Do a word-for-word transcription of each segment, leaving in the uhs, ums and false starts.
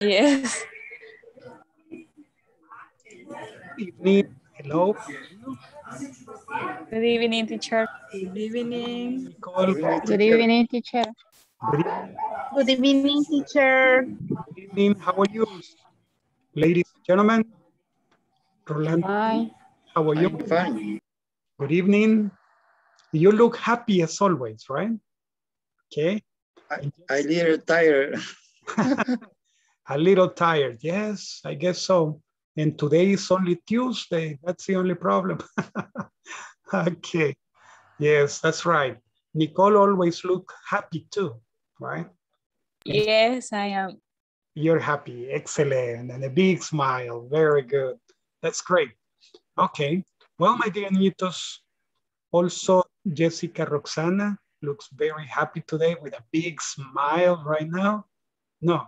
Yes. Good evening. Hello. Good evening, teacher. Good evening. Good evening, teacher. Good evening, teacher. Good evening. How are you? Ladies and gentlemen. Rolando. Hi. How are you? I'm fine. Good evening. You look happy as always, right? Okay. I, I little tired. A little tired, yes, I guess so. And today is only Tuesday. That's the only problem. Okay. Yes, that's right. Nicole always looks happy too, right? Yes, I am. You're happy. Excellent. And a big smile. Very good. That's great. Okay. Well, my dear nietos, also Jessica Roxana looks very happy today with a big smile right now. No.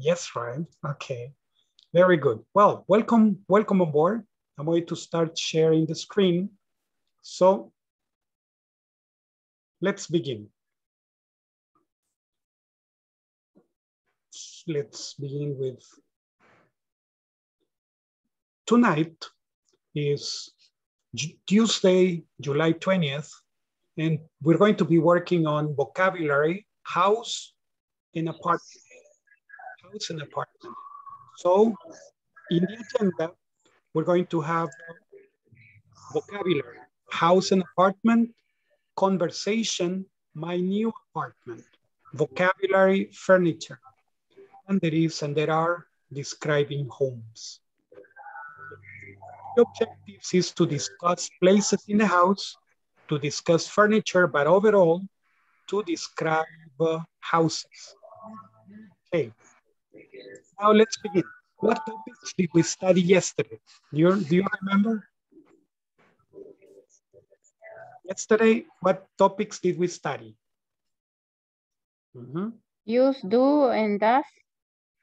Yes, right. Okay. Very good. Well, welcome, welcome aboard. I'm going to start sharing the screen. So let's begin. Let's begin with tonight is Tuesday, July twentieth, and we're going to be working on vocabulary, house and apartment. House and apartment. So in the agenda, we're going to have vocabulary, house and apartment, conversation, my new apartment, vocabulary, furniture. And there is and there are describing homes. The objective is to discuss places in the house, to discuss furniture, but overall, to describe uh, houses. Okay. Now let's begin. What topics did we study yesterday? Do you, do you remember? Yesterday, what topics did we study? Mm-hmm. Use, do, and does.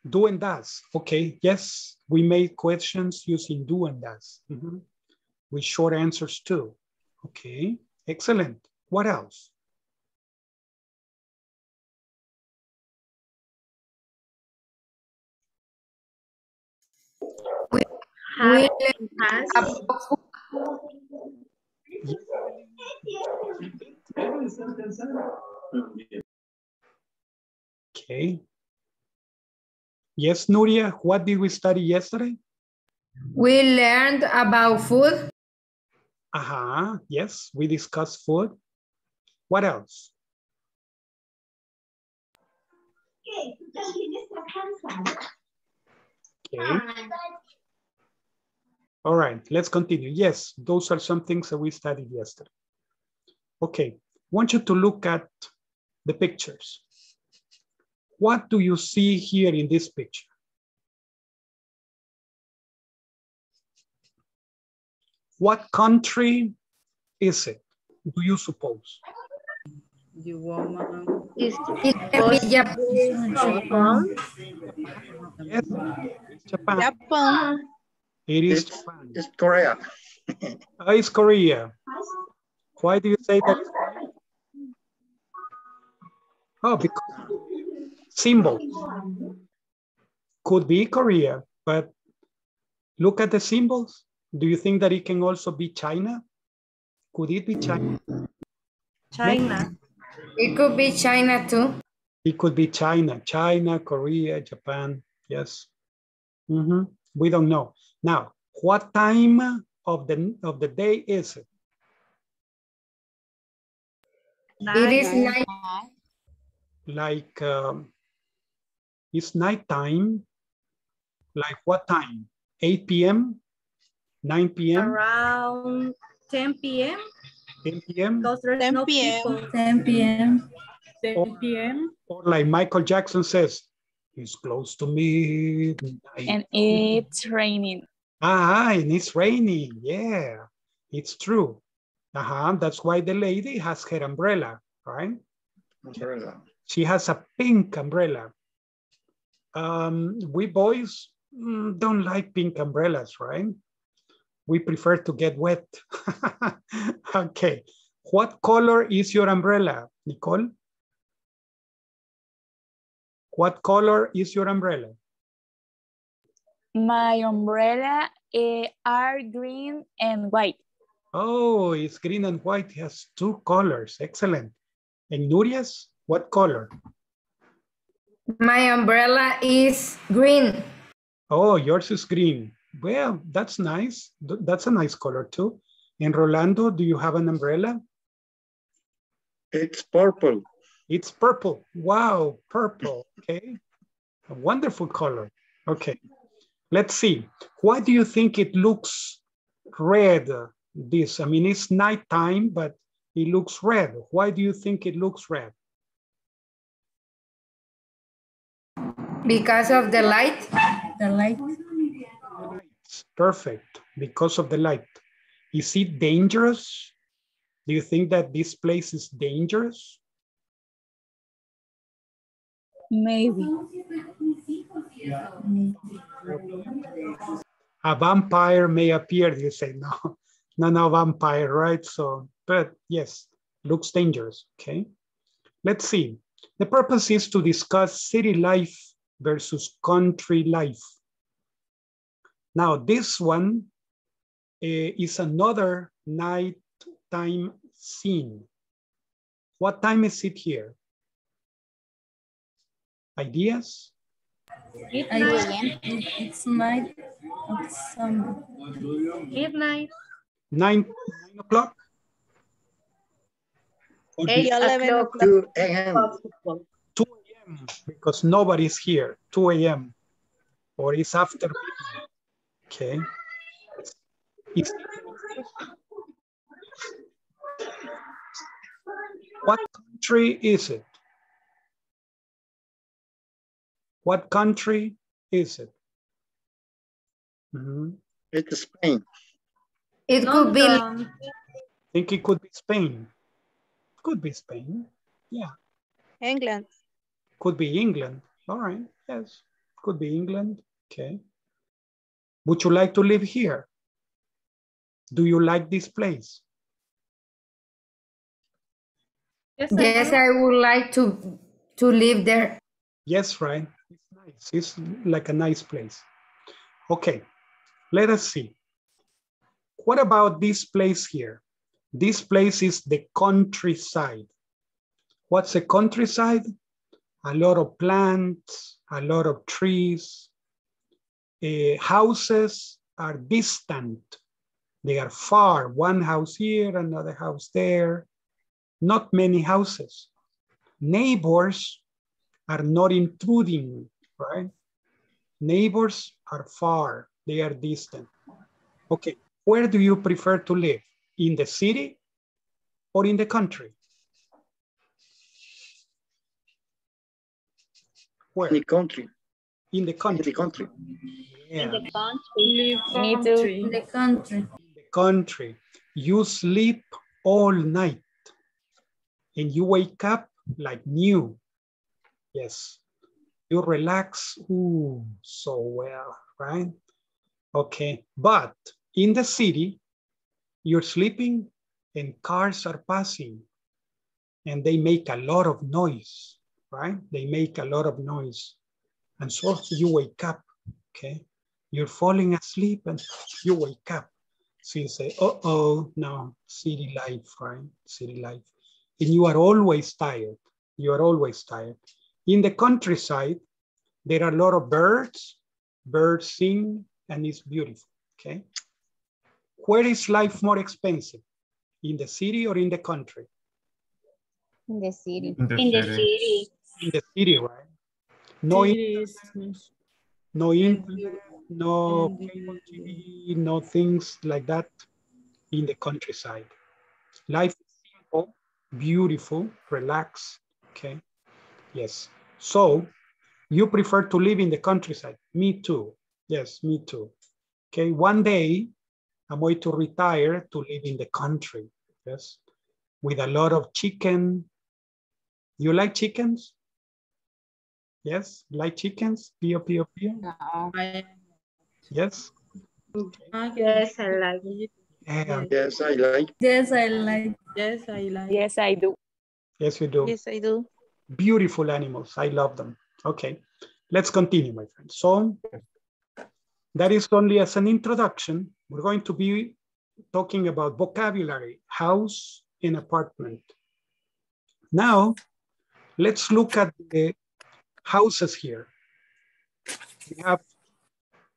Do and does. Okay, yes. We made questions using do and does. Mm-hmm. With short answers too. Okay, excellent. What else? Will and has. Okay. Yes, Nuria, what did we study yesterday? We learned about food. Uh-huh. Yes, we discussed food. What else? Okay. All right, let's continue. Yes, those are some things that we studied yesterday. Okay, I want you to look at the pictures. What do you see here in this picture? What country is it, do you suppose? It's Japan. Yes, Japan. Japan. It is it's, Japan. It's Korea. Oh, it's Korea. Why do you say that? Oh, because symbol could be Korea, but look at the symbols. Do you think that it can also be China? Could it be China? China. It could be China too. It could be China. China, Korea, Japan. Yes. Mm-hmm. We don't know. Now, what time of the of the day is it? Nine. It is night. Like um, it's nighttime. Like what time? eight p m nine p m Around ten p m ten p m ten p m ten p m ten p m Or like Michael Jackson says, it's close to midnight. And it's raining. Ah, and it's raining. Yeah, it's true. Uh-huh. That's why the lady has her umbrella, right? Umbrella. She has a pink umbrella. Um, we boys don't like pink umbrellas, right? We prefer to get wet. Okay. What color is your umbrella, Nicole? What color is your umbrella? My umbrella eh, are green and white. Oh, it's green and white. It has two colors. Excellent. And Nuria's, what color? My umbrella is green. Oh, yours is green. Well, that's nice. That's a nice color too. And Rolando, do you have an umbrella? It's purple. It's purple. Wow, purple. Okay. A wonderful color. Okay. Let's see. Why do you think it looks red? This, I mean, it's nighttime, but it looks red. Why do you think it looks red? Because of the light. The light. Perfect. Because of the light. Is it dangerous? Do you think that this place is dangerous? Maybe. Yeah. A vampire may appear. You say no, no, no vampire, right? So, but yes, looks dangerous. Okay. Let's see. The purpose is to discuss city life versus country life. Now, this one eh, is another nighttime scene. What time is it here? Ideas? Midnight. It's night. It's um, midnight. Nine, nine o'clock. two a m two a m because nobody's here. two a m or it's after midnight. Okay. It's, what country is it? What country is it? Mm-hmm. It's Spain. It could be. I think it could be Spain. Could be Spain. Yeah. England. Could be England. All right. Yes. Could be England. Okay. Would you like to live here? Do you like this place? Yes, I, yes, I would like to, to live there. Yes, right. It's nice. It's like a nice place. Okay. Let us see. What about this place here? This place is the countryside. What's the countryside? A lot of plants, a lot of trees. Uh, houses are distant. They are far. One house here, another house there. Not many houses. Neighbors are not intruding, right? Neighbors are far. They are distant. Okay, where do you prefer to live? In the city or in the country? Where? In the country. In the country. In the country. Yeah. In the country. Me too. In the country. In the country. You sleep all night and you wake up like new. Yes. You relax. Ooh, so well, right? Okay. But in the city, you're sleeping and cars are passing and they make a lot of noise, right? They make a lot of noise. And so you wake up, okay? You're falling asleep and you wake up. So you say, uh-oh, no, city life, right? City life. And you are always tired. You are always tired. In the countryside, there are a lot of birds. Birds sing and it's beautiful, okay? Where is life more expensive? In the city or in the country? In the city. In the, in the city. city. In the city, right? No internet, no, internet, no cable T V, no things like that in the countryside. Life is simple, beautiful, relaxed, okay? Yes. So you prefer to live in the countryside. Me too. Yes, me too. Okay, one day, I'm going to retire to live in the country, yes, with a lot of chicken. You like chickens? Yes, like chickens? Pio, pio, pio? No. Yes? Okay. Yes, I like it. Yeah. Yes, I like. Yes, I like. Yes, I like. Yes, I do. Yes, you do. Yes, I do. Beautiful animals. I love them. Okay, let's continue, my friend. So, That is only as an introduction. We're going to be talking about vocabulary, house and apartment. Now, let's look at the houses here. We have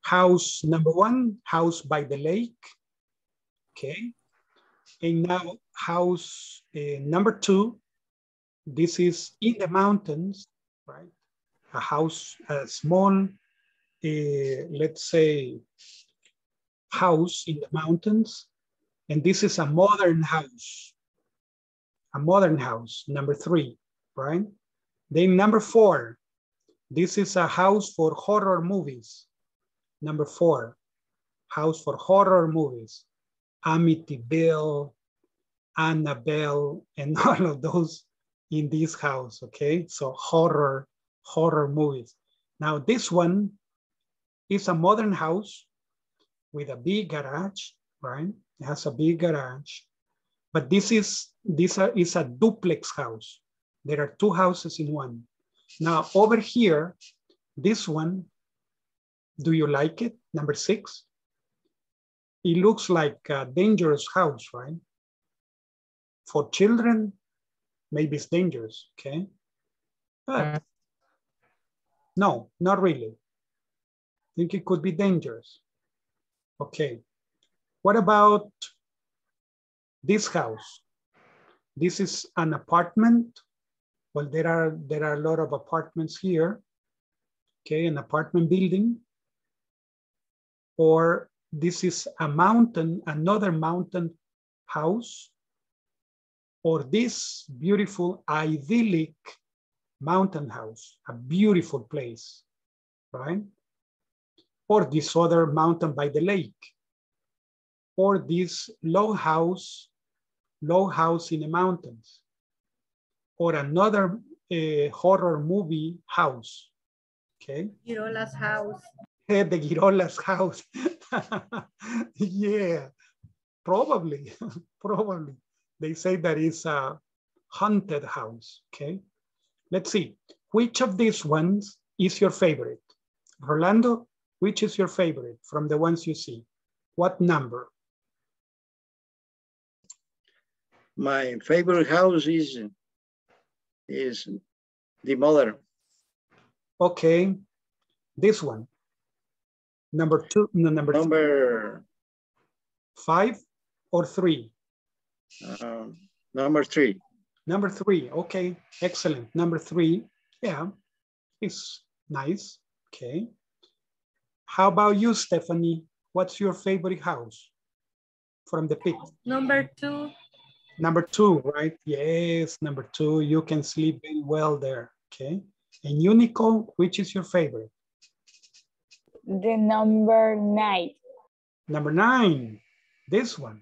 house number one, house by the lake, okay? And now house uh, number two, this is in the mountains, right? A house, a small, uh, let's say, house in the mountains. And this is a modern house, a modern house, number three, right? Then number four, this is a house for horror movies. Number four, house for horror movies. Amityville, Annabelle, and all of those in this house, okay? So horror, horror movies. Now this one is a modern house with a big garage, right? It has a big garage, but this is, this are, is a duplex house. There are two houses in one. Now over here, this one, do you like it? Number six. It looks like a dangerous house, right? For children, maybe it's dangerous, okay? But no, not really. I think it could be dangerous. Okay, what about this house? This is an apartment. Well, there are, there are a lot of apartments here, okay? An apartment building. Or this is a mountain, another mountain house, or this beautiful idyllic mountain house, a beautiful place, right? Or this other mountain by the lake, or this low house, low house in the mountains, or another uh, horror movie house, okay? Girola's house. The Girola's house. Yeah, probably, probably. They say that it's a haunted house, okay? Let's see, which of these ones is your favorite? Rolando, which is your favorite from the ones you see? What number? My favorite house is, is the mother. Okay, this one. Number two, no, number, number two. Five or three? Uh, number three. Number three, okay, excellent. Number three, yeah, it's nice, okay. How about you, Stephanie? What's your favorite house from the pic? Number two. Number two, right? Yes, number two, you can sleep very well there, okay. And you, Nicole, which is your favorite? The number nine. Number nine, this one.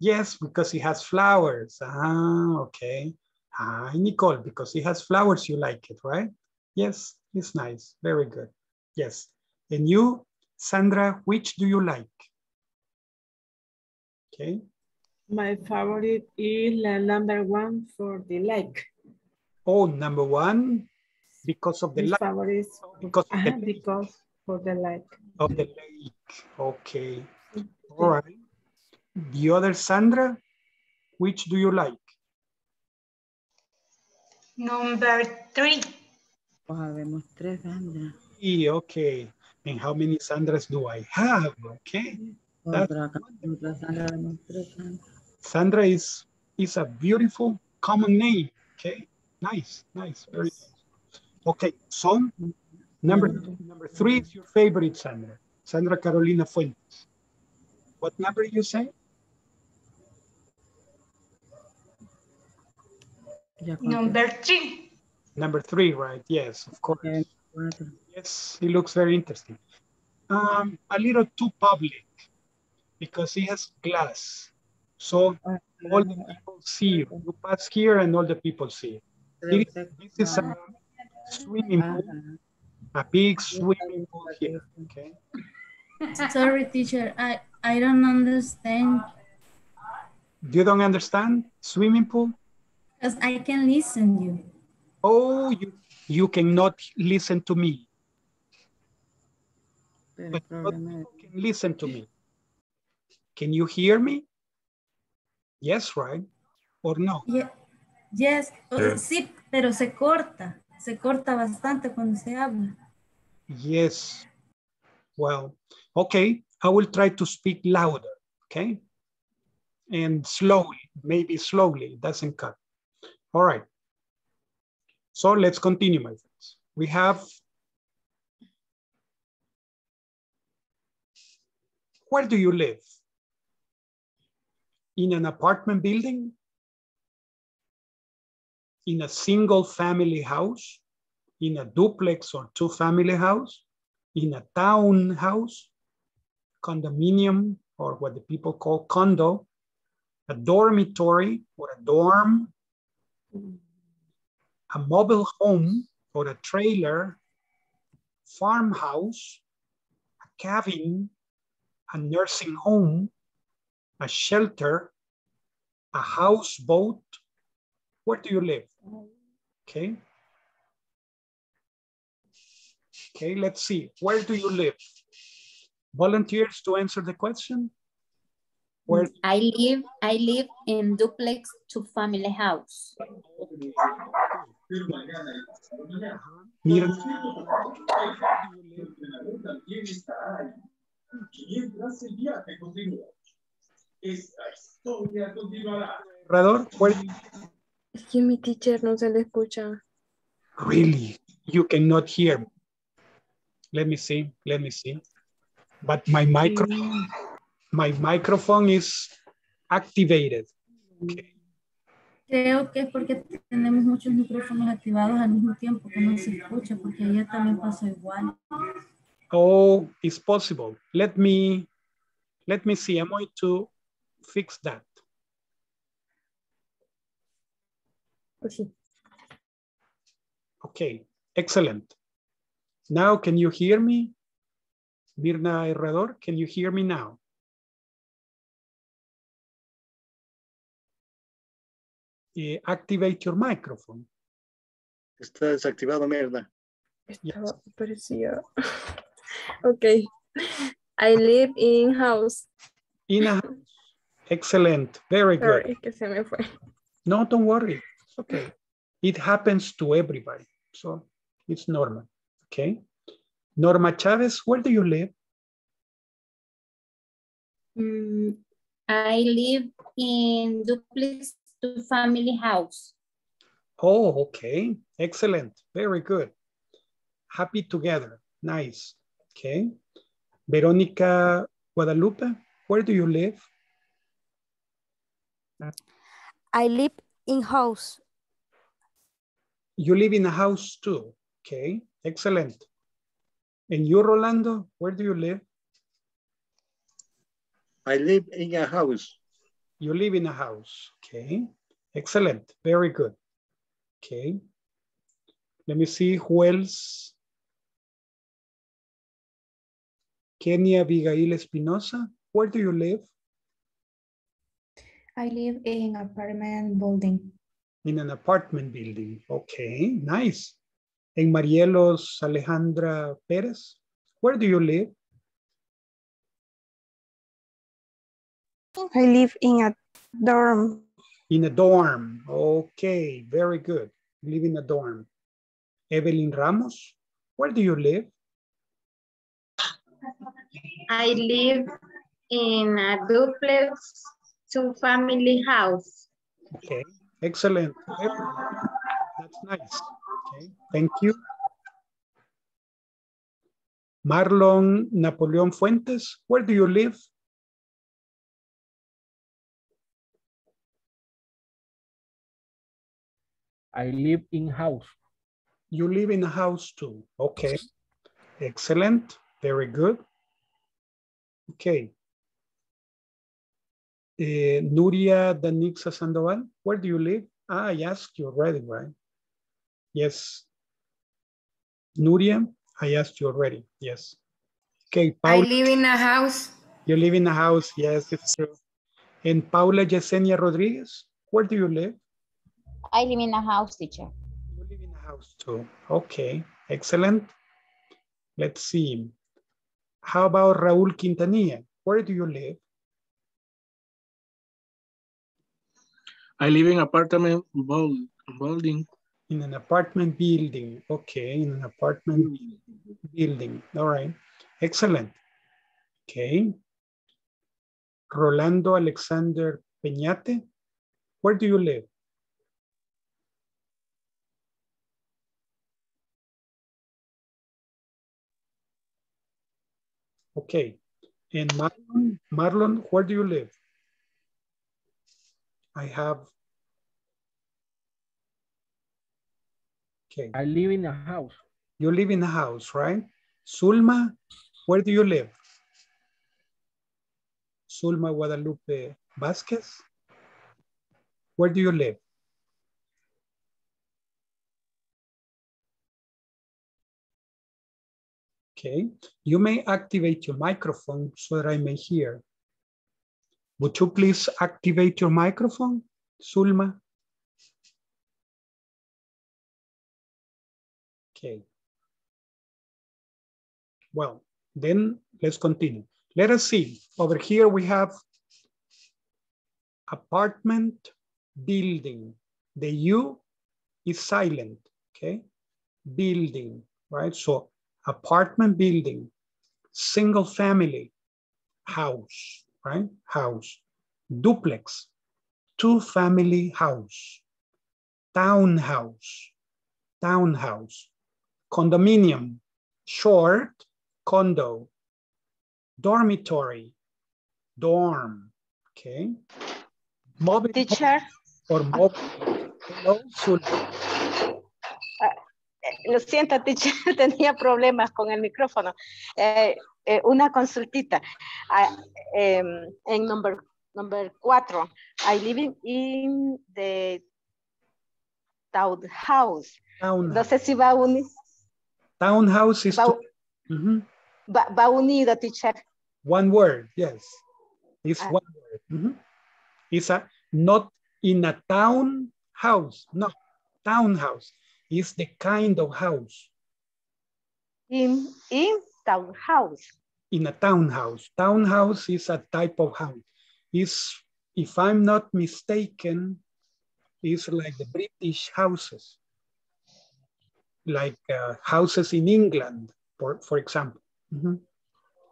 Yes, because it has flowers. Ah, okay. Hi, Nicole, because it has flowers, you like it, right? Yes, it's nice, very good. Yes, and you, Sandra, which do you like? Okay. My favorite is number one for the lake. Oh, number one, because of the lake. My favorite is because of the lake. Because For the lake. Of the lake, okay. All right. The other Sandra, which do you like? Number three. Okay. And how many Sandras do I have? Okay. That's Sandra is, is a beautiful common name. Okay. Nice, nice. Very nice. Okay. So, Number, number three is your favorite, Sandra. Sandra Carolina Fuentes. What number you say? Number three. Number three, right? Yes, of course. Okay. Yes, it looks very interesting. Um, a little too public because it has glass. So all the people see it. You pass here and all the people see it. This, this is a swimming pool. A big swimming pool here, okay? Sorry, teacher, I, I don't understand. You don't understand swimming pool? Because I can listen to you. Oh, you, you cannot listen to me. But can listen to me. Can you hear me? Yes, right? Or no? Yeah. Yes, yeah. Sí, pero se corta. Se corta bastante cuando se habla. Yes. Well, okay. I will try to speak louder, okay? And slowly, maybe slowly, it doesn't cut. All right. So let's continue, my friends. We have where do you live? In an apartment building? In a single family house? In a duplex or two family house? In a townhouse? Condominium, or what the people call condo? A dormitory or a dorm? A mobile home or a trailer? Farmhouse? A cabin? A nursing home, a shelter, a houseboat. Where do you live? Okay. Okay, let's see. Where do you live? Volunteers to answer the question. Where I live, I live in duplex to family house. Es que mi teacher no se le escucha. Really? You cannot hear me. Let me see. Let me see. But my microphone, my microphone is activated. Okay. Creo que es porque tenemos muchos micrófonos activados al mismo tiempo que no se escucha, porque ella también pasó igual. Oh, it's possible. Let me, let me see. I'm going to fix that. Okay. Okay, excellent. Now, can you hear me? Mirna Herrador, can you hear me now? Eh, activate your microphone. Está desactivado, Mirna. Estaba, parecía. Okay, I live in house. In a house. Excellent. Very Sorry, good. Que se me fue. No, don't worry. It's okay. It happens to everybody. So it's normal. Okay. Norma Chavez, where do you live? Mm, I live in duplex to family house. Oh, okay. Excellent. Very good. Happy together. Nice. Okay. Veronica Guadalupe, where do you live? I live in house. You live in a house too. Okay, excellent. And you, Rolando, where do you live? I live in a house. You live in a house. Okay, excellent. Very good. Okay. Let me see who else. Kenia Abigail Espinosa, where do you live? I live in an apartment building. In an apartment building, okay, nice. And Marielos Alejandra Perez, where do you live? I live in a dorm. In a dorm, okay, very good. You live in a dorm. Evelyn Ramos, where do you live? I live in a duplex to family house. Okay, excellent. That's nice. Okay, thank you. Marlon Napoleon Fuentes, where do you live? I live in house. You live in a house too. Okay, excellent. Very good. Okay. Uh, Nuria Danixa Sandoval, where do you live? Ah, I asked you already, right? Yes. Nuria, I asked you already. Yes. Okay. Paula, I live in a house. You live in a house. Yes, it's true. And Paula Yesenia Rodriguez, where do you live? I live in a house, teacher. You live in a house too. Okay. Excellent. Let's see. How about Raúl Quintanilla? Where do you live? I live in an apartment building. In an apartment building. Okay, in an apartment building. All right, excellent. Okay. Rolando Alexander Peñate, where do you live? Okay, and Marlon, Marlon, where do you live? I have, okay. I live in a house. You live in a house, right? Zulma, where do you live? Zulma Guadalupe Vasquez, where do you live? Okay, you may activate your microphone so that I may hear. Would you please activate your microphone, Zulma? Okay. Well, then let's continue. Let us see. Over here we have apartment building. The U is silent, okay? Building, right? So apartment building, single family, house, right? House, duplex, two family house, townhouse, townhouse, condominium, short, condo, dormitory, dorm, okay? Mobile teacher? Or mobile. Hello, Zulma. Lo siento, teacher, tenía problemas con el micrófono. Eh, eh, una consultita. Ah, eh, en number, number cuatro, I live in the townhouse. Townhouse. No sé si va unido. Townhouse is... Va, to... mm-hmm. va, va unido, teacher. One word, yes. It's ah. one word. Mm-hmm. It's a, not in a townhouse, no, townhouse. Is the kind of house. In, in townhouse. In a townhouse. Townhouse is a type of house. It's, if I'm not mistaken, it's like the British houses, like uh, houses in England, for, for example. Mm-hmm.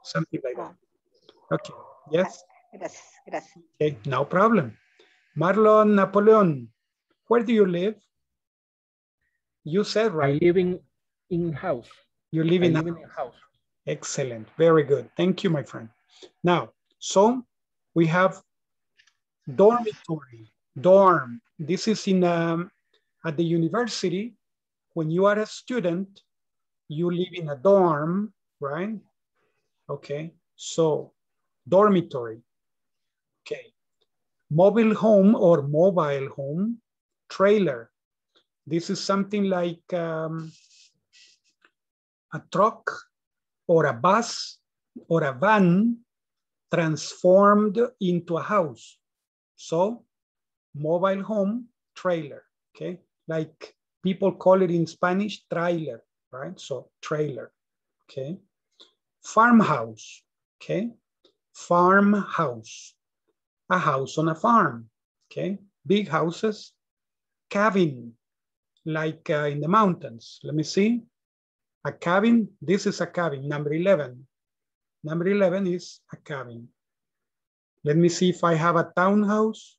Something like that. Okay, yes? Gracias, gracias. Okay, no problem. Marlon Napoleon, where do you live? You said, right? I live in, in house. You live, in, live house. in house. Excellent. Very good. Thank you, my friend. Now, so we have dormitory, dorm. This is in um, at the university. When you are a student, you live in a dorm, right? Okay. So dormitory. Okay. Mobile home or mobile home, trailer. This is something like um, a truck or a bus or a van transformed into a house. So mobile home trailer, okay? Like people call it in Spanish, trailer, right? So trailer, okay? Farmhouse, okay? Farmhouse, a house on a farm, okay? Big houses, cabin, like uh, in the mountains. Let me see. A cabin, this is a cabin, number eleven. Number eleven is a cabin. Let me see if I have a townhouse.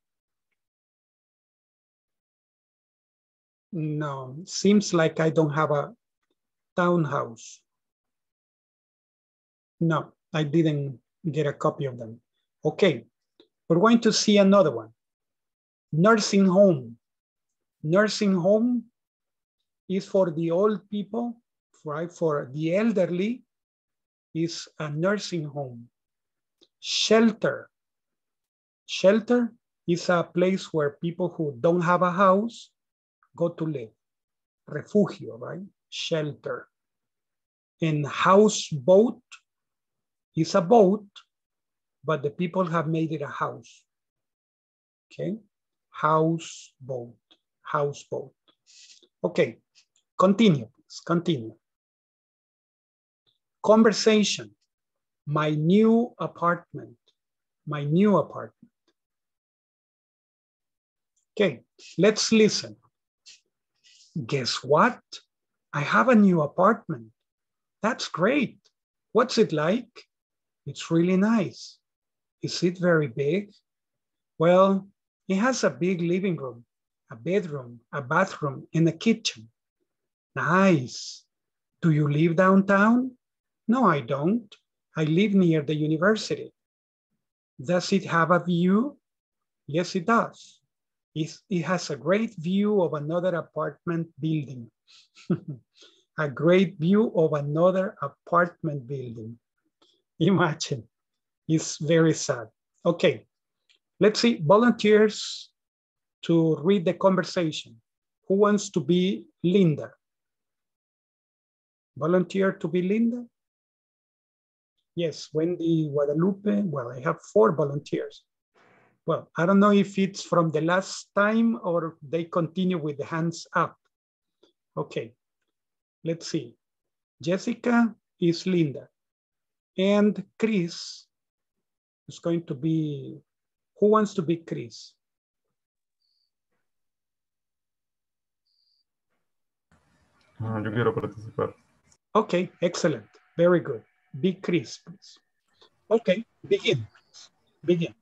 No, seems like I don't have a townhouse. No, I didn't get a copy of them. Okay, we're going to see another one. Nursing home. Nursing home is for the old people, right? For the elderly is a nursing home. Shelter. Shelter is a place where people who don't have a house go to live. Refugio, right? Shelter. And houseboat is a boat, but the people have made it a house. Okay? Houseboat. Houseboat. Okay, continue, please, continue. Conversation, my new apartment, my new apartment. Okay, let's listen. Guess what? I have a new apartment. That's great. What's it like? It's really nice. Is it very big? Well, it has a big living room, a bedroom, a bathroom, and a kitchen. Nice. Do you live downtown? No, I don't. I live near the university. Does it have a view? Yes, it does. It has a great view of another apartment building. A great view of another apartment building. Imagine, it's very sad. Okay, let's see, volunteers to read the conversation. Who wants to be Linda? Volunteer to be Linda? Yes, Wendy, Guadalupe. Well, I have four volunteers. Well, I don't know if it's from the last time or they continue with the hands up. Okay, let's see. Jessica is Linda. And Chris is going to be, who wants to be Chris? Yo quiero participar. Okay, excellent, very good. Be Chris, please. Okay, begin, begin.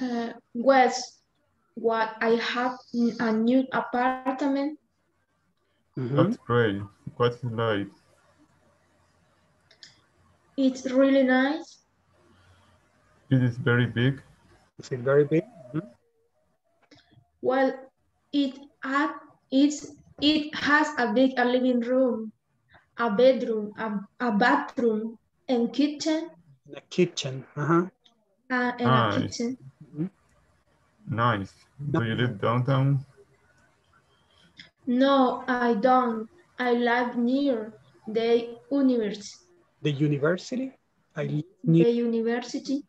Uh, Wes, what I have in a new apartment. Mm-hmm. That's great. What's it like? It's really nice. It is very big. Is it very big? Mm-hmm. Well, it has it's it has a big a living room, a bedroom, a, a bathroom, and kitchen. The kitchen. Uh-huh. Uh, and nice. A kitchen. Nice. Do you live downtown? No, I don't. I live near the university. The university? I live near the university.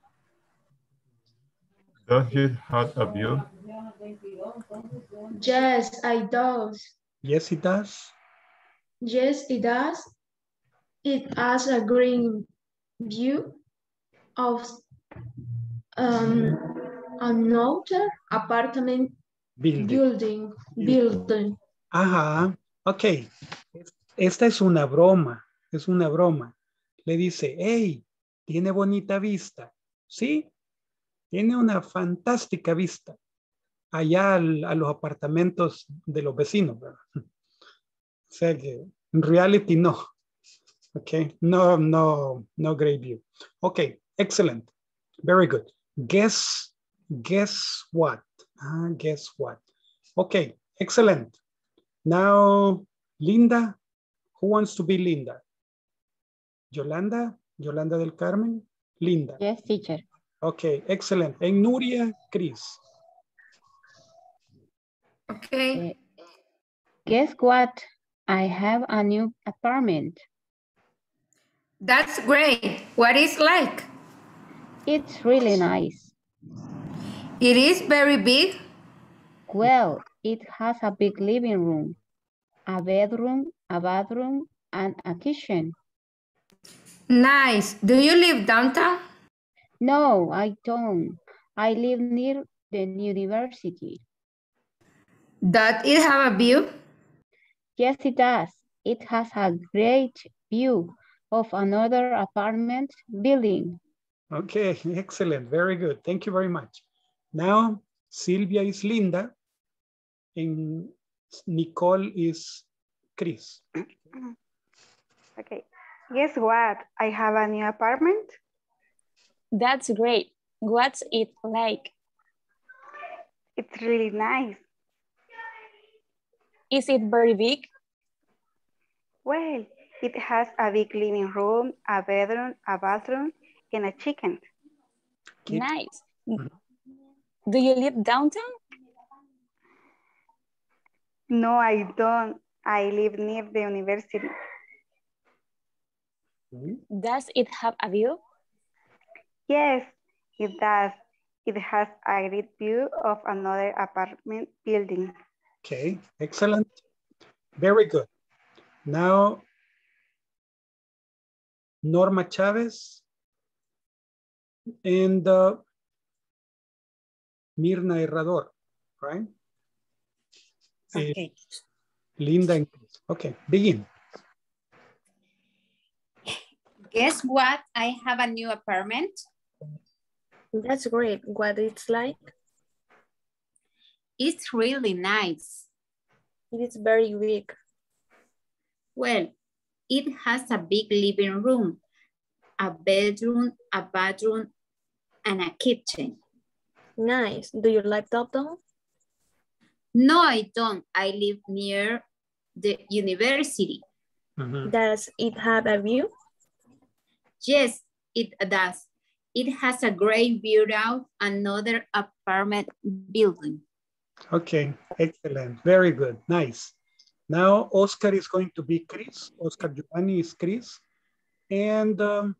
Does it have a view? Yes, I do. Yes, it does. Yes, it does. It has a green view of um. another apartment building. Building. Building. Ajá, ok. Esta es una broma, es una broma. Le dice, hey, tiene bonita vista. Sí, tiene una fantástica vista. Allá al, a los apartamentos de los vecinos, ¿verdad? O sea que, en reality, no. Ok, no, no, no great view. Ok, excellent. Very good. Guess Guess what? Uh, guess what? Okay, excellent. Now, Linda, who wants to be Linda? Yolanda, Yolanda del Carmen, Linda. Yes, teacher. Okay, excellent. And Nuria, Chris. Okay. Guess what? I have a new apartment. That's great. What is it like? It's really nice. It is very big. Well, it has a big living room, a bedroom, a bathroom, and a kitchen. Nice. Do you live downtown? No, I don't. I live near the university. Does it have a view? Yes, it does. It has a great view of another apartment building. Okay, excellent. Very good. Thank you very much. Now, Silvia is Linda, and Nicole is Chris. Okay, guess what? I have a new apartment. That's great. What's it like? It's really nice. Is it very big? Well, it has a big living room, a bedroom, a bathroom, and a kitchen. Nice. Mm-hmm. Do you live downtown? No, I don't. I live near the university. Does it have a view? Yes, it does. It has a great view of another apartment building. Okay, excellent. Very good. Now, Norma Chavez, and uh, Mirna Herrador, right? Okay. And Linda and Chris. Okay, begin. Guess what? I have a new apartment. That's great. What it's like? It's really nice. It is very big. Well, it has a big living room, a bedroom, a bathroom, and a kitchen. Nice. Do you like that though? No, I don't. I live near the university. Mm-hmm. Does it have a view? Yes, it does. It has a great view of another apartment building. Okay, excellent. Very good. Nice. Now, Oscar is going to be Chris. Oscar Giovanni is Chris. And um,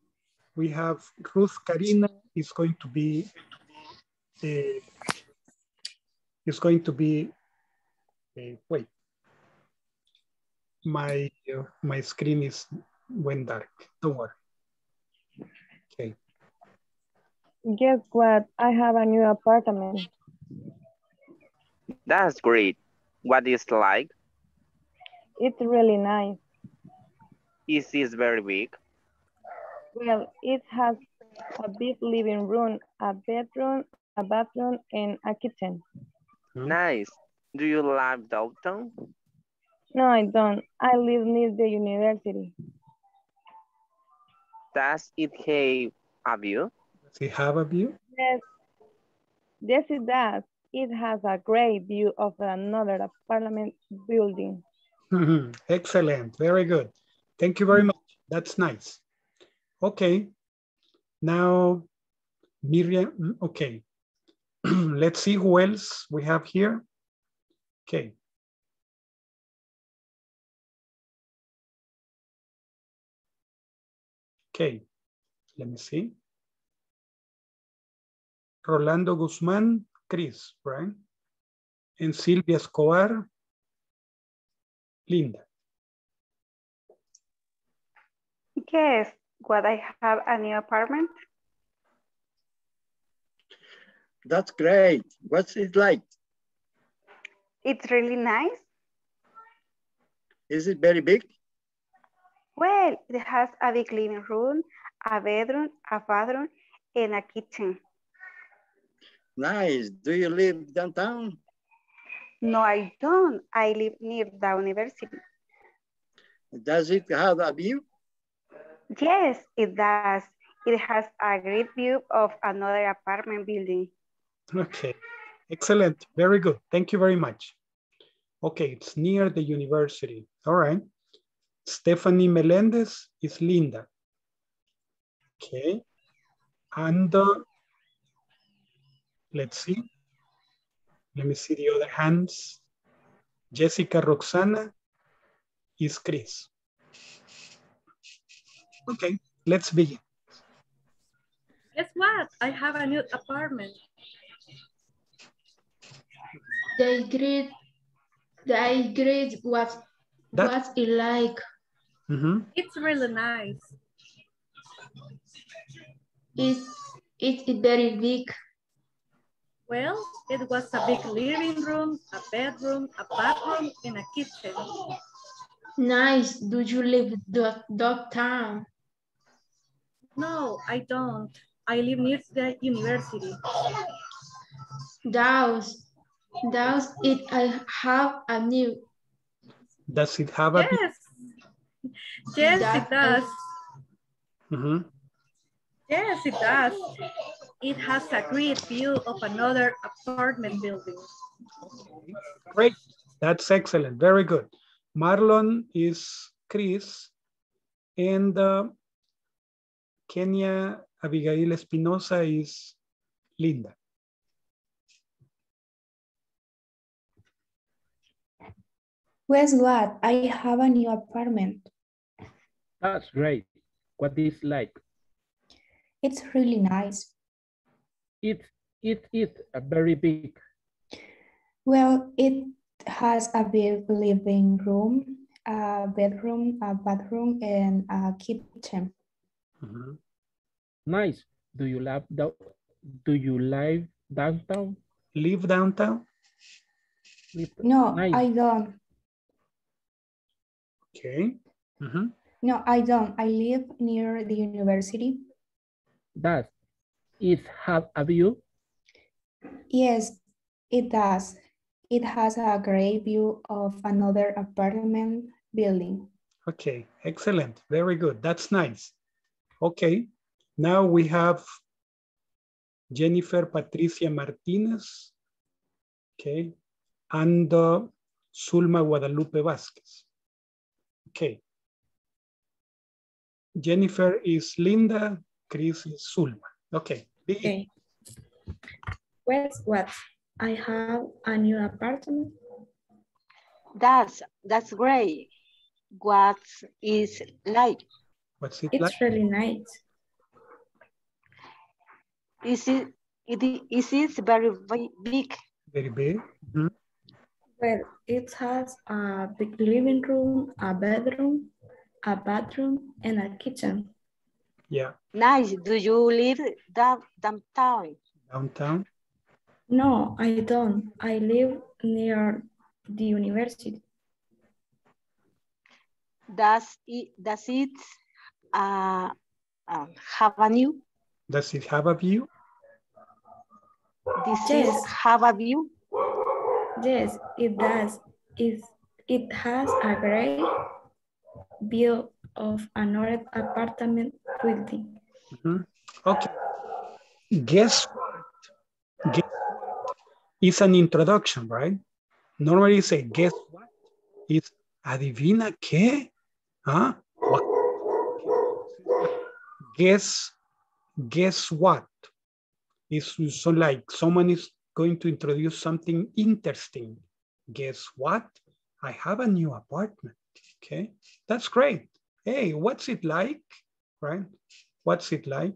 we have Ruth Karina is going to be, uh, is going to be, uh, wait, my, uh, my screen is went dark. Don't worry. Okay. Guess what? I have a new apartment. That's great. What is it like? It's really nice. Is it very big? Well, it has a big living room, a bedroom, a bathroom, and a kitchen. Nice. Do you live downtown? No, I don't. I live near the university. Does it have a view? Does it have a view? Yes. Yes, it does. It has a great view of another parliament building. Mm-hmm. Excellent. Very good. Thank you very much. That's nice. Okay. Now, Miriam, okay. Let's see who else we have here. Okay. Okay. Let me see. Rolando Guzman. Chris, right? And Silvia Escobar, Linda. Guess what? I have a new apartment. That's great. What's it like? It's really nice. Is it very big? Well, it has a big living room, a bedroom, a bathroom, and a kitchen. Nice. Do you live downtown? No, I don't. I live near the university. Does it have a view? Yes, it does. It has a great view of another apartment building. Okay. Excellent. Very good. Thank you very much. Okay, it's near the university. All right. Stephanie Melendez is Linda. Okay. And uh, let's see. Let me see the other hands. Jessica Roxana is Chris. Okay, let's begin. Guess what? I have a new apartment. They greet, they greet what, what's it like. Mm-hmm. It's really nice. It's, it's very big. Well, it was a big living room, a bedroom, a bathroom, and a kitchen. Nice. Do you live downtown? No, I don't. I live near the university. Does, does it have a view? Does it have a view? Yes. Yes, does it does. It... Mm-hmm. Yes, it does. It has a great view of another apartment building. Okay. Great. That's excellent. Very good. Marlon is Chris. And uh, Kenia Abigail Espinosa is Linda. Guess what? I have a new apartment. That's great. What is it like? It's really nice. It, it is a very big. Well, it has a big living room, a bedroom, a bathroom, and a kitchen. Uh-huh. Nice. Do you live do, do you live downtown? Live downtown? Live, no, nice. I don't. Okay. Uh-huh. No, I don't. I live near the university. Does it have a view? Yes, it does. It has a great view of another apartment building. Okay, excellent. Very good. That's nice. Okay, now we have Jennifer Patricia Martinez, okay, and uh, Zulma Guadalupe Vasquez. Okay. Jennifer is Linda, Chris is Zulma. Okay. Okay. Well, what? I have a new apartment. That's, that's great. What is like? What's it it's like? It's really nice. Is it, it, it is very big. Very big. Mm-hmm. Well, it has a big living room, a bedroom, a bathroom, and a kitchen. Yeah. Nice. Do you live down, downtown? Downtown? No, I don't. I live near the university. Does it, does it uh, uh, have a view? Does it have a view? Does yes. it have a view? Yes, it does. It, it has a great view of another apartment building. Mm-hmm. Okay. Guess what? Guess what? It's an introduction, right? Normally you say, guess what? It's adivina qué? Huh? What? Guess, guess what? It's so like someone is going to introduce something interesting. Guess what? I have a new apartment. Okay, that's great. Hey, what's it like, right? What's it like?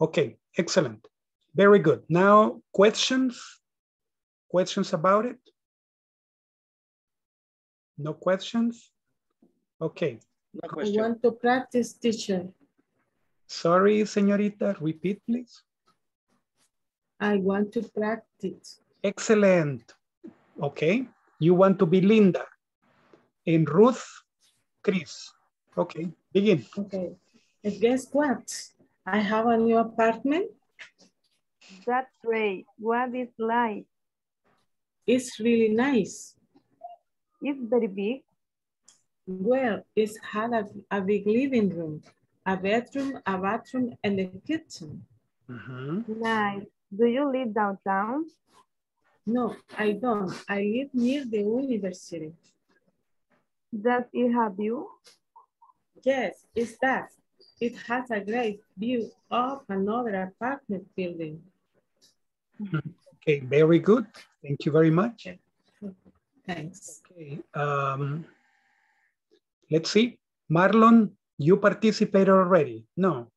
Okay, excellent. Very good. Now, questions? Questions about it? No questions? Okay. No question. I want to practice, teacher. Sorry, señorita, repeat, please. I want to practice. Excellent. Okay, you want to be Linda. And Ruth, Chris. Okay, begin. Okay, and guess what? I have a new apartment. That's great. What is like? It's really nice. It's very big. Well, it's had a, a big living room, a bedroom, a bathroom, and a kitchen. Mm-hmm. Nice. Do you live downtown? No, I don't. I live near the university. Does it have view? Yes, it does. It has a great view of another apartment building. Okay, very good. Thank you very much. Thanks. Okay. Um, let's see. Marlon, you participated already? No.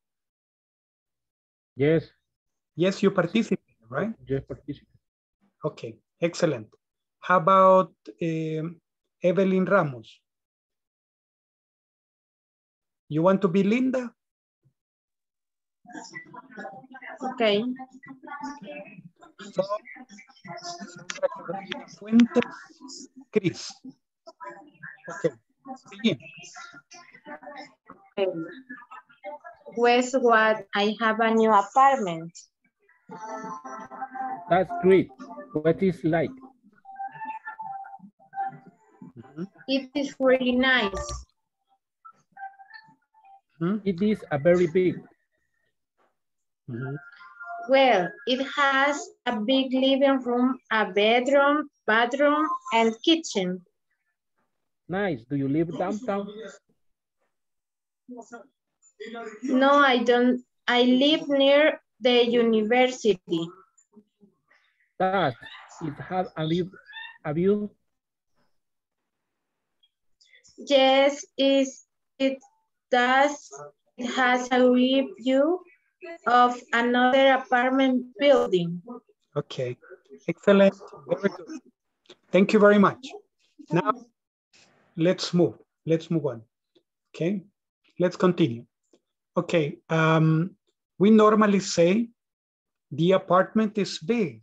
Yes. Yes, you participated, right? Yes, participated. Okay, excellent. How about um, Evelyn Ramos? You want to be Linda? Okay. So, Fuentes, Chris. Okay. Begin. Guess what? I have a new apartment. That's great. What is it like? Mm-hmm. It is really nice. It is a very big. Mm-hmm. Well, it has a big living room, a bedroom, bathroom, and kitchen. Nice. Do you live downtown? No, I don't. I live near the university. Does it have a view? Yes, it's, it does. It has a view of another apartment building. Okay, excellent. Very good. Thank you very much. Now, let's move. Let's move on. Okay, let's continue. Okay, um, we normally say the apartment is big.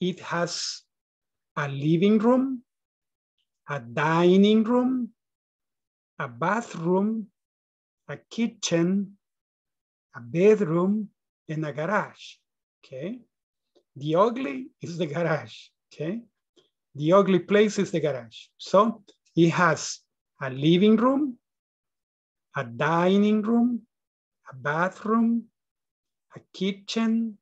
It has a living room, a dining room, a bathroom, a kitchen, a bedroom, and a garage, okay? The ugly is the garage, okay? The ugly place is the garage. So it has a living room, a dining room, a bathroom, a kitchen,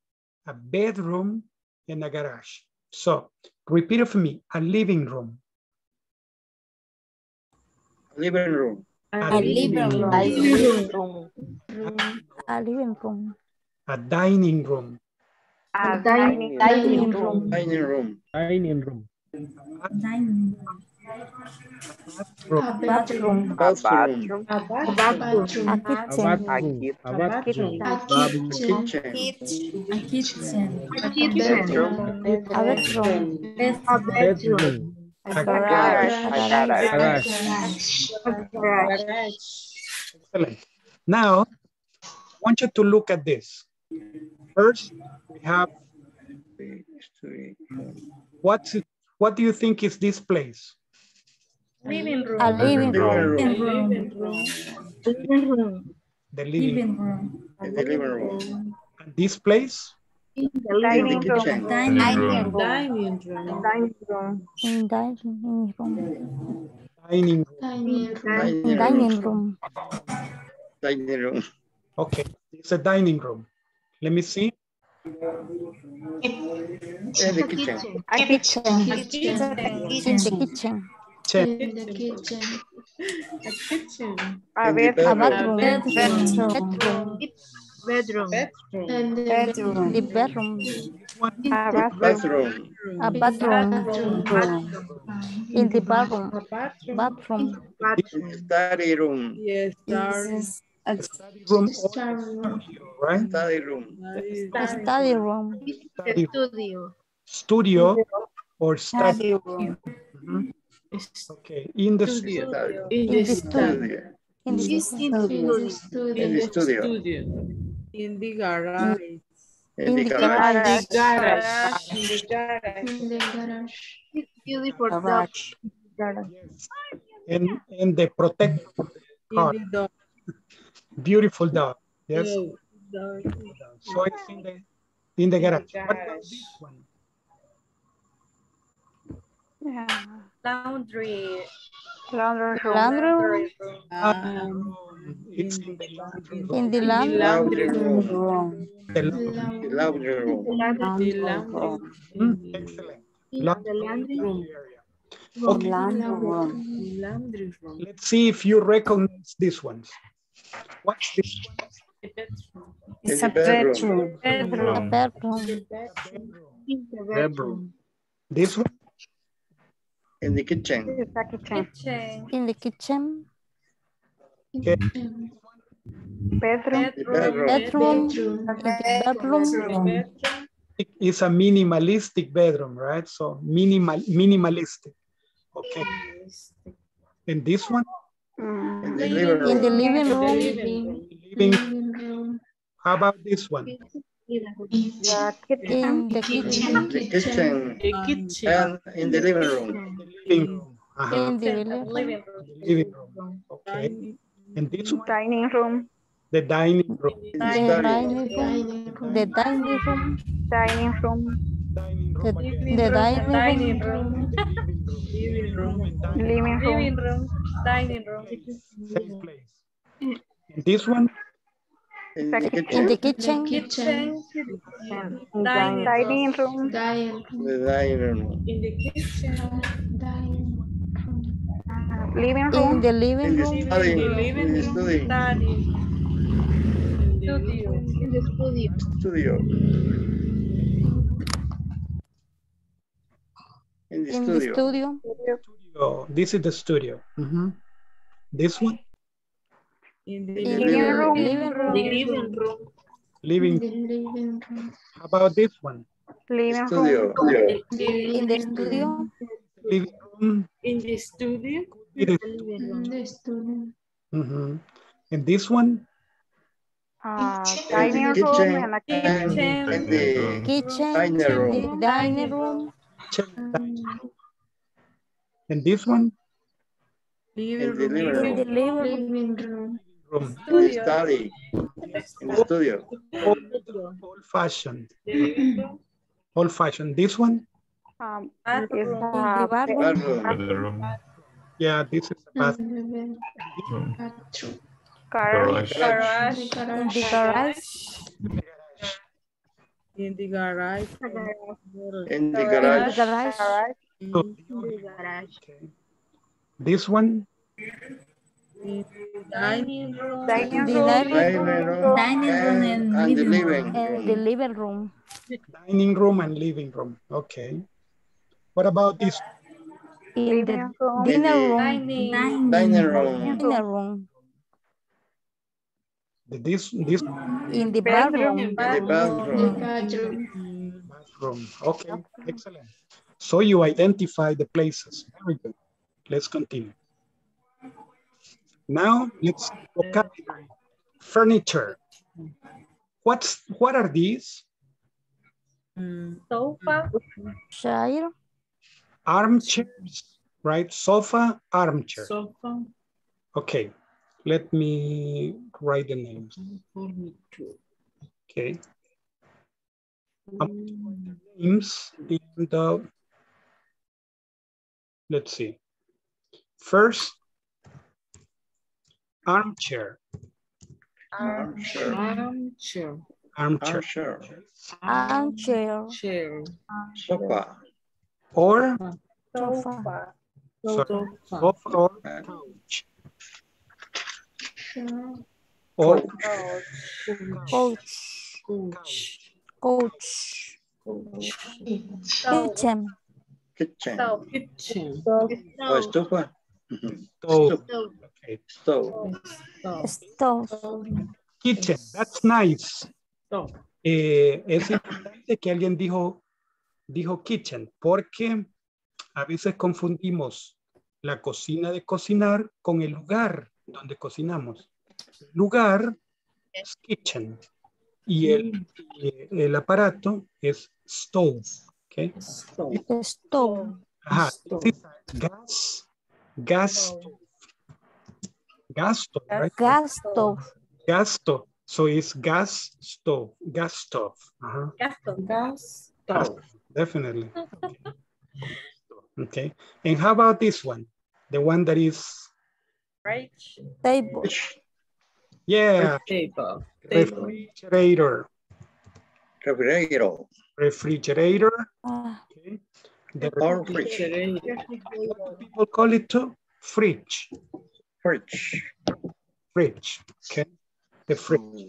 a bedroom, and a garage. So repeat after me, a living room. Living room. A living room. A living room. A living room. A dining room. A dining room. Dining room. Dining room. A bathroom. A bathroom. A bathroom. A kitchen. A kitchen. A kitchen. A bedroom. A bedroom. A bedroom. A garage. A garage. A garage. Excellent. Now, I want you to look at this. First, we have what's it, what do you think is this place? Living room. A living room. Living room. Living room. The living room. The living room. And this place? In the dining room. Dining room. In dining room. Dining room. Dining room. Dining room. Okay, it's a dining room. Let me see. The kitchen. A kitchen. A kitchen. The kitchen. In the kitchen. A kitchen. A bedroom. Bedroom. Bedroom. Bedroom. Bedroom. The bedroom. A bathroom. A bathroom. In the bathroom. Bathroom. Study room. Yes. A study room, right? Study room. Study room. Studio. Studio or study room. Mm-hmm. Okay, in the studio. Studio. In the studio. In the studio. In the studio. In the garage. In the garage. In the garage. In the garage. In the garage. And and the protector car. Beautiful dog. Yes. No, so it's in the in the garage. What about this one? Yeah. Laundry. Laundry room. Laundry room. Um, it's in the laundry room. In the laundry room. The laundry room. Excellent. Laundry room. Okay. Laundry room. Let's see if you recognize these ones. What's this one? It's a bedroom. Bedroom. Bedroom. Bedroom. This one? In the kitchen. In the kitchen. In the kitchen. Okay. Bedroom. Bedroom. Bedroom. Bedroom. It's a minimalistic bedroom, right? So minimal, minimalistic. Okay. And this one? In the living room. In the living room. Living. Living room. How about this one? In the kitchen. The kitchen. The kitchen. The kitchen. And in the living room. The living room. Uh-huh. In the living room. The living room. Okay. And this one? Dining room. The dining room. The dining room. The dining room. Dining room. Dining room. The dining room. Living room. Living room. Dining room. Safe place. And this one? In the kitchen. In the kitchen. Kitchen. Dining room. Dining room. In the kitchen. Dining room. Living room. In the living room. In the studio. In the studio. In the, in studio. The studio. Studio. This is the studio. Mm-hmm. This one? In the living room. Living room. Living room. Living. Living room. How about this one? Living studio. Room. In the studio. Living room. In the studio. In the studio. In the studio. Mm-hmm. And this one? Uh, dining room kitchen, and a kitchen, and, and the kitchen, dining room, dining room, and this one, living room, living room, room. Studio. Study, in the studio, old, old fashioned, old fashioned. This one, um, this is a bathroom. Yeah, this is a bathroom. Garage. Garage. Garage. In the garage. In the garage. In the garage. Garage. In the garage. This one? The dining room. Dining room. Dining room and, and the living room. And the living room. Dining room and living room. Okay. What about this? In the dinner room. Dinner room. Dinner room. This, this in the bathroom. In the bathroom. Bathroom. Bathroom. Okay, excellent. So you identify the places. Very good. Let's continue. Now let's vocabulary. Furniture. What's what are these? Sofa, chair, armchairs, right? Sofa, armchair. Sofa. Okay. Let me write the names. Okay. Um, names in the, let's see. First, armchair. Armchair. Armchair. Armchair. Armchair. Sofa. Or sofa. Sofa or couch. Or coach, coach, coach, kitchen, kitchen, kitchen, stove, stove, stove, kitchen. That's nice. Eh, es importante que alguien dijo, dijo kitchen, porque a veces confundimos la cocina de cocinar con el lugar donde cocinamos. Lugar es kitchen y el, el, el aparato es stove. Okay. Stove. Stove. Ajá. Stove. Gas. Gas stove. Gas stove. Right? Gas stove. Gas stove. So it's gas stove. Gas stove. Ajá. Gas stove. Gas stove. Definitely. Okay. Okay. And how about this one? The one that is right. Table. Yeah. Table. Table. Refrigerator. Refrigerator. Refrigerator. Ah. Okay. The or refrigerator. Refrigerator. What do people call it too? Fridge. Fridge. Fridge. Okay. The fridge.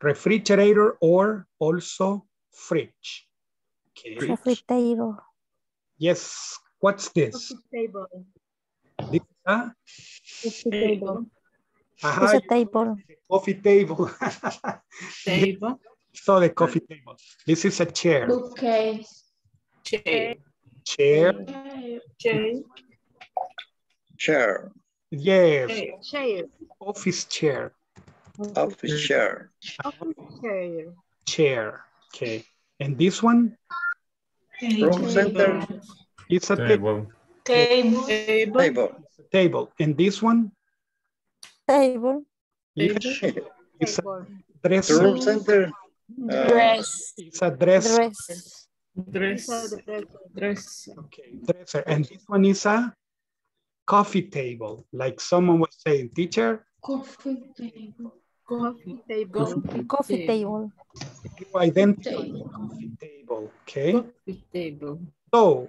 Refrigerator or also fridge. Okay. Refrigerator. Yes. What's this? Table. This huh? It's a table. Aha, it's a table. Coffee table. Table. So the coffee table. This is a chair. Okay. Chair. Chair. Chair. Chair. Yes. Chair. Office chair. Office chair. Office chair. Chair. Okay. And this one? Room center. It's a table. Table. Table. Table. Table. And this one? Table. Yeah. It's a dress. Room center. Uh, dress. It's a dress. Dress. Dress. Dress. Okay. Dresser. And this one is a coffee table. Like someone was saying, teacher. Coffee table. Coffee table. Coffee, coffee table. You identify table. Coffee table. Okay. Coffee table. So,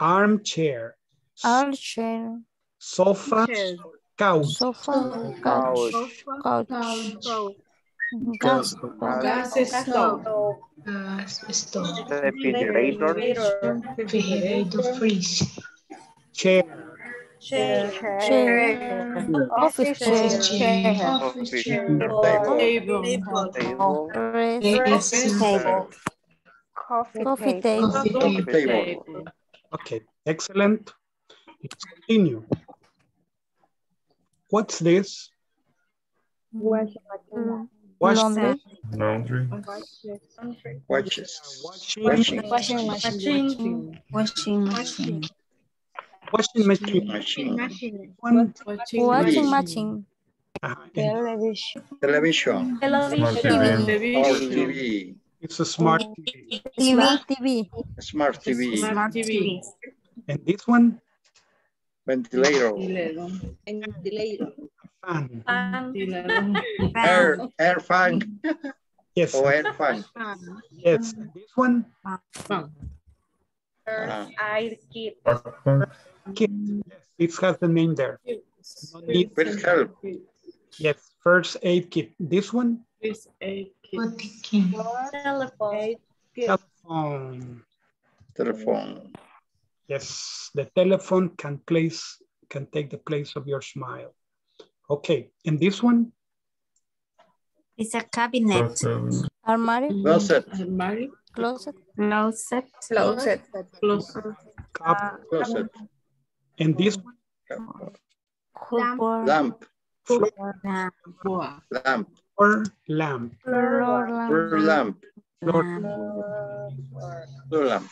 armchair. Armchair. Sofa. Chair. Couch. Sofa. Couch. Couch. Couch. Gas. Gas stove. Gas stove. Refrigerator. Refrigerator. Fridge. Chair. Chair. Chair. Office chair. Office chair. Table. Table. Table. Coffee table. Coffee table. Okay, excellent. Let's continue. What's this? Washing machine. Laundry. Laundry. Watches. Washing machine. Washing machine. Washing machine. Washing machine. Television. Television. Television. It's a smart T V. T V. Smart T V. Smart T V. And this one? Ventilator. Ventilator. Fan. Fan. Air, air fan. Yes. Oh, air fan. Yes. This one? Fan. First aid kit. Kit. Yes. It has the name there. First help. Yes. First aid kit. This one? First aid kit. Telephone. Telephone. Telephone. Yes, the telephone can place can take the place of your smile. Okay, and this one? It's a cabinet. Armari. Closet. Armari. Closet. Closet. Closet. Closet. Closet. And this one? Lamp. Lamp. Lamp. Or lamp. Or lamp. Lamp.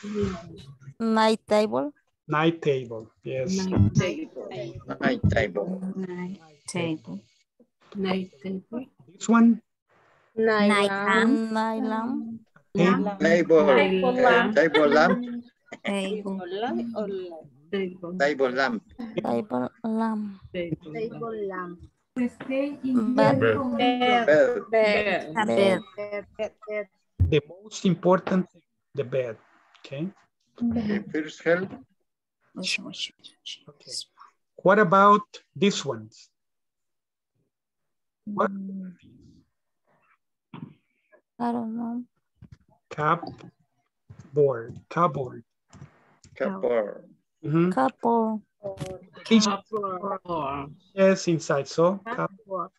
Night table. Night table. Yes. Night table. Night table. Night table. Night table. This one. Night lamp. Night lamp. Table. Table lamp. Table lamp. Table lamp. Table lamp. Table lamp. Bed. Bed. The most important thing, the bed. Okay. Okay. First help. Okay. What about these ones? What? I don't know. Cupboard. Cupboard. Cupboard. Mm-hmm. Cupboard. Cupboard. Yes, inside. So. Cupboard.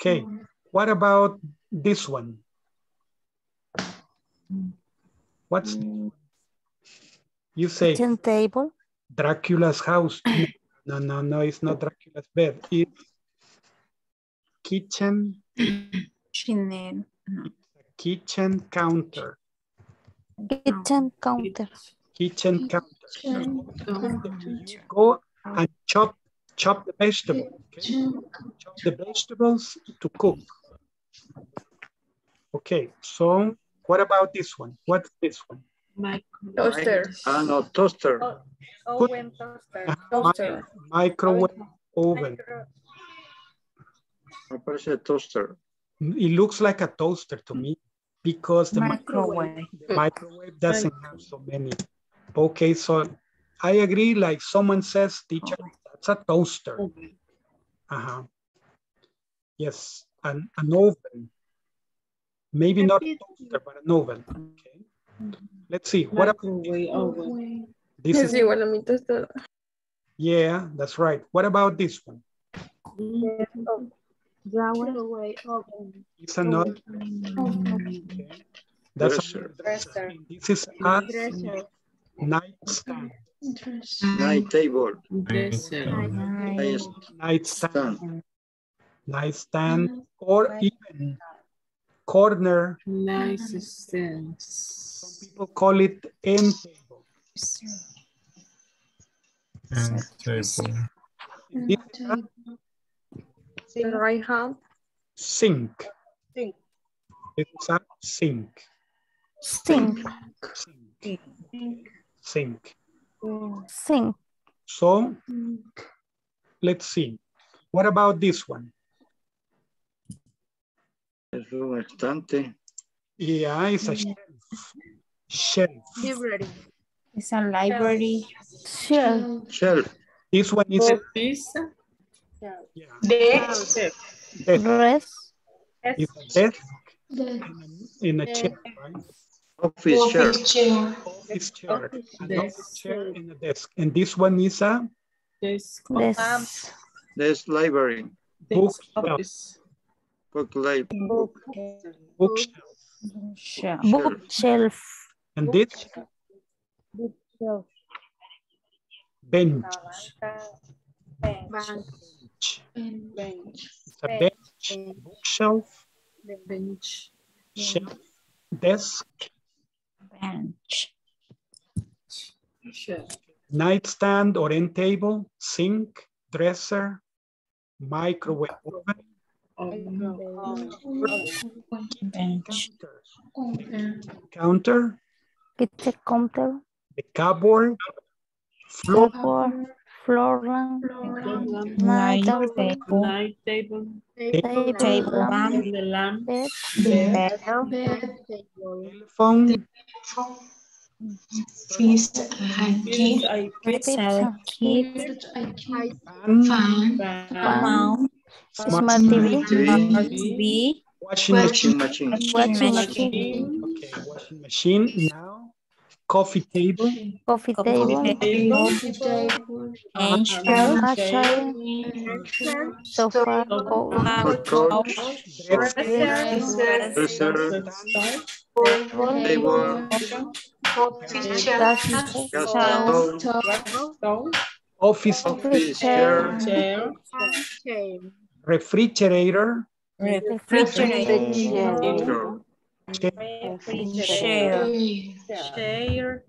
Okay. What about this one? What's mm. You say kitchen table? Dracula's house. No, no, no, it's not Dracula's bed. It's kitchen. It's kitchen counter. Kitchen counter. Kitchen counter. You go and chop, chop the vegetables. Okay? Chop the vegetables to cook. Okay, so what about this one? What's this one? Toaster. Ah, no, toaster. O oven toaster. Toaster. Microwave oven. Micro oven. Toaster. It looks like a toaster to me because the microwave, microwave, the microwave doesn't have so many. Okay, so I agree. Like someone says, teacher, that's a toaster. Uh huh. Yes, an an oven. Maybe not a toaster, but an oven. Okay. Let's see. What about this? Oven. This is igual a yeah, that's right. What about this one? It's another. Okay. That's a dresser. This is a night stand. Night table. Night stand. Night stand. Or even corner. Nice sense. Some people call it end table. End table. It's in right hand. Sink. Sink. It's a sink. Sink. Sink. Sink. Sink. So let's see. What about this one? Es un estante. Yeah, it's a shelf. Shelf. Library. It's a library. Shelf. Shelf. This one is a piece. Yeah. Desk. Desk. It's a desk. In a chair, right? Office chair. Office chair. An office chair and a desk. And this one is a desk. Desk. Desk library. Book office. Book library. Book. Bookshelf. Bookshelf. Bookshelf. And this? Bookshelf. Bench. Bench. Bench. Bench. It's a bench. Bench. Bookshelf. The bench. Shelf, desk. Bench. Sure. Nightstand or end table, sink, dresser, microwave oven, bench. Counter, the counter, the cupboard, floor, floor, floor, night table, night table, table, the lamp, telephone. Pizza, I pizza, fan, smart T V, washing machine, washing machine, okay, washing machine. Now, coffee table, coffee table, and chair, sofa, couch, dresser, table. Office chair, office chair, refrigerator, refrigerator, chair,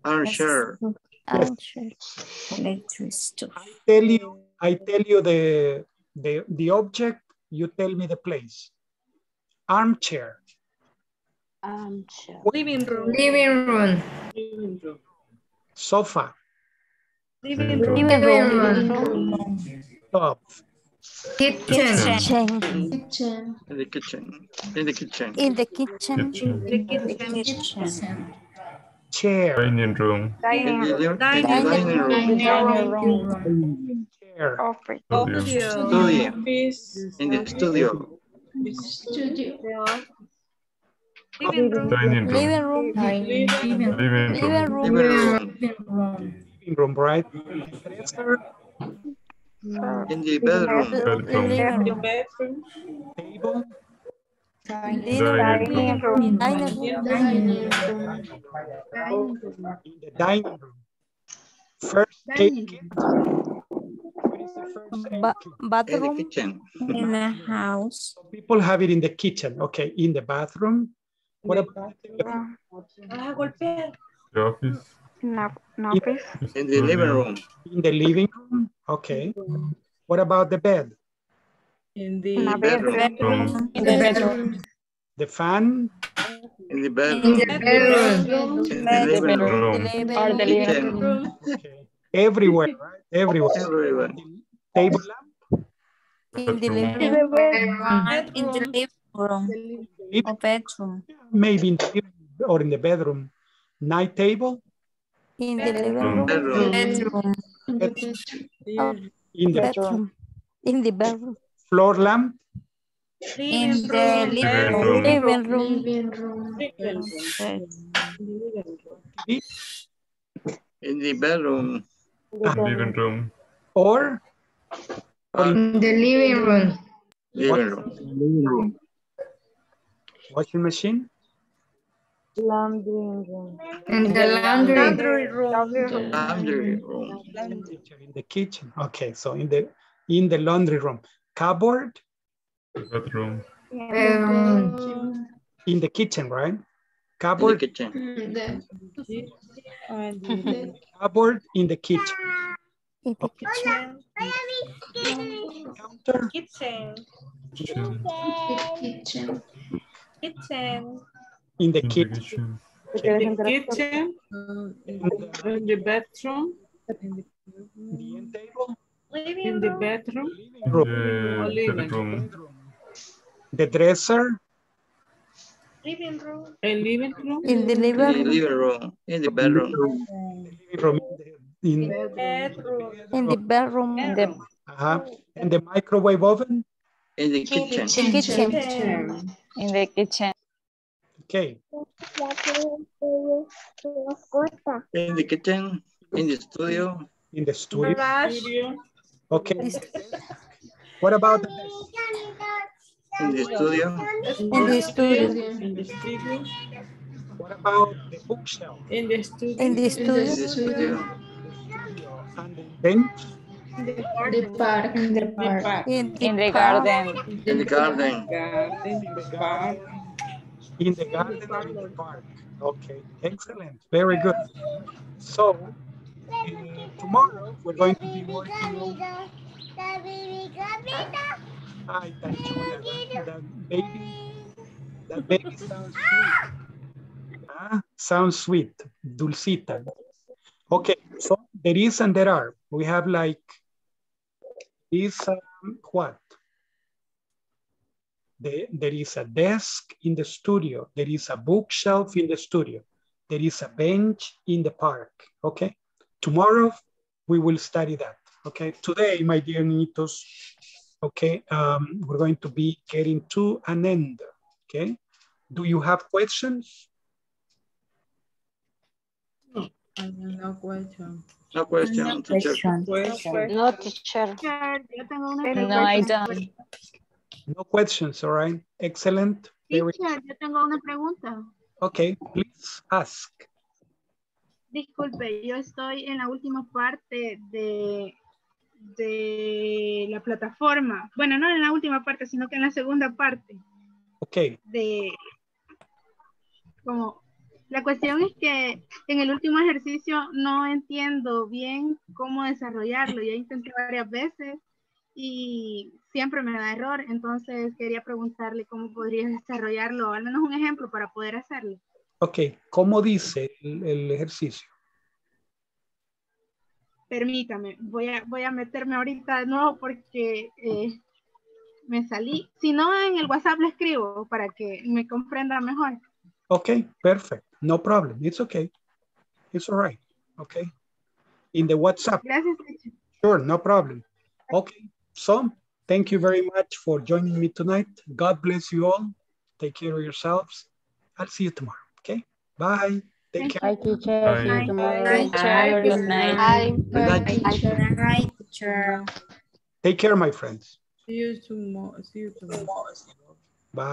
armchair. I tell you, I tell you the the the object. You tell me the place. Armchair. Um, living room. Living room. Living room. Sofa. Living room. Living room. Stove. Kitchen. Kitchen. In the kitchen. In the kitchen. In the kitchen. In the kitchen. Chair. Dining room. Dining room. Dining room. Chair. Office. Studio. In the studio. Studio. Living room. Dining room. Living room. Living room. Living room. Living room. Living room, right? In the bedroom. In the bedroom. Table. Dining room. Dining room. In the dining room. First aid kit. What is the first aid kit? Bathroom. In the kitchen. In the house. People have it in the kitchen. Okay, in the bathroom. What about the office? No, no office. In the living room. In the living room? Okay. What about the bed? In the bedroom. In the bedroom. The fan? In the bedroom. In the living room. Or the living room. Everywhere, right? Everywhere. Everywhere. Table lamp? In the living room. In the living room. Or bedroom. Maybe in the or in the bedroom. Night table? In the living room. Bedroom. Bedroom. Bedroom. In the bedroom. In the bedroom. Floor lamp? In the living room. Living room. Living room. In the bedroom. Living room. Or? In the living room. Living room. Living room. Washing machine? Laundry room. In the laundry, laundry room. Laundry, laundry room. In the kitchen. Okay, so in the in the laundry room. Cupboard? Bedroom. Um, in the kitchen, right? Cupboard. In the kitchen. Cupboard in the kitchen. In the kitchen. Counter. Kitchen. Kitchen. Kitchen. Kitchen. In the kitchen. In the kitchen. In the bedroom. In the end table. In the bedroom. In the bedroom. The dresser. Living room. In living room. In the living room. In the bedroom. In the bedroom. In the bedroom. In the microwave oven. In the kitchen. In the kitchen. Okay. In the kitchen, in the studio. In the studio. Okay. What about the desk? In the studio. In the studio. In the studio. What about the bookshelf? In the studio. In the studio. And the bench. In the garden. The park. In the park. In, in the garden. In the garden. In the park. In the garden or in the park. Okay, excellent. Very good. So, uh, tomorrow we're going to be working on... Ay, tan chula. That baby, that baby sounds sweet. Ah, sounds sweet. Dulcita. Okay, so there is and there are. We have like this, um, what? The, there is a desk in the studio. There is a bookshelf in the studio. There is a bench in the park, okay? Tomorrow, we will study that, okay? Today, my dear niñitos, okay, um, we're going to be getting to an end, okay? Do you have questions? No question. No question. No teacher. Question. Question. No teacher. No, I don't. No questions, all right. Excellent. Teacher, yo tengo una pregunta. Okay, please ask. Disculpe, yo estoy en la última parte de, de la plataforma. Bueno, no en la última parte, sino que en la segunda parte. Okay. De como la cuestión es que en el último ejercicio no entiendo bien cómo desarrollarlo. Ya intenté varias veces y siempre me da error. Entonces quería preguntarle cómo podría desarrollarlo, al menos un ejemplo para poder hacerlo. Ok, ¿cómo dice el, el ejercicio? Permítame, voy a, voy a meterme ahorita de nuevo porque eh, me salí. Si no, en el WhatsApp lo escribo para que me comprenda mejor. Okay, perfect. No problem. It's okay. It's all right. Okay. In the WhatsApp. Gracias. Sure, no problem. Okay. So, thank you very much for joining me tonight. God bless you all. Take care of yourselves. I'll see you tomorrow. Okay. Bye. Take care. Bye, teacher. Bye. Bye. Bye. Good night. Good night, teacher. Take care, my friends. See you tomorrow. See you tomorrow. Bye.